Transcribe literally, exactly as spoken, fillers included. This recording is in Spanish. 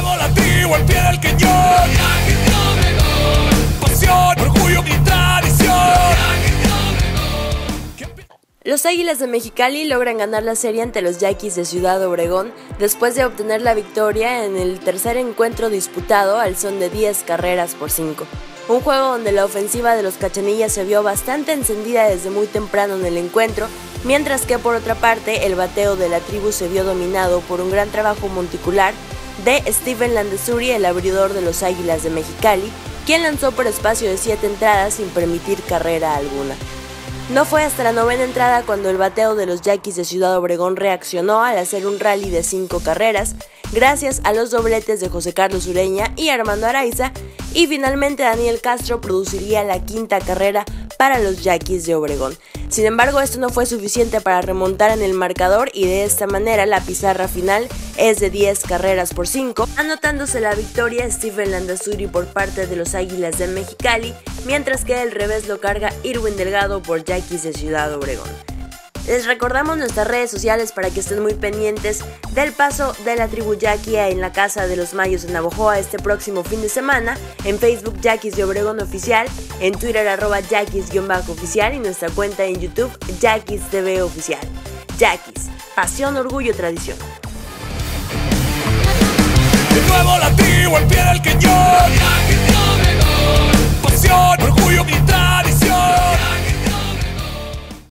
fuego lativo al pie del cañón. Los Yaquis de Obregón. Pasión, orgullo y tradición. Los Yaquis de Obregón. Los Águilas de Mexicali logran ganar la serie ante los Yaquis de Ciudad Obregón después de obtener la victoria en el tercer encuentro disputado al son de diez carreras por cinco. Un juego donde la ofensiva de los cachanillas se vio bastante encendida desde muy temprano en el encuentro, mientras que por otra parte el bateo de la tribu se vio dominado por un gran trabajo monticular de Steven Landazuri, el abridor de los Águilas de Mexicali, quien lanzó por espacio de siete entradas sin permitir carrera alguna. No fue hasta la novena entrada cuando el bateo de los Yaquis de Ciudad Obregón reaccionó al hacer un rally de cinco carreras, gracias a los dobletes de José Carlos Ureña y Armando Araiza, y finalmente Daniel Castro produciría la quinta carrera para los Yaquis de Obregón. Sin embargo, esto no fue suficiente para remontar en el marcador y de esta manera la pizarra final es de diez carreras por cinco, anotándose la victoria de Steven Landazuri por parte de los Águilas de Mexicali, mientras que el revés lo carga Irwin Delgado por Yaquis de Ciudad Obregón. Les recordamos nuestras redes sociales para que estén muy pendientes del paso de la tribu yaquia en la Casa de los Mayos en Navojoa este próximo fin de semana. En Facebook, Yaquis de Obregón Oficial, en Twitter, arroba yaquis-oficial, y nuestra cuenta en YouTube, Yaquis T V Oficial. Yaquis, pasión, orgullo, tradición. De nuevo la tribu al pie del cañón.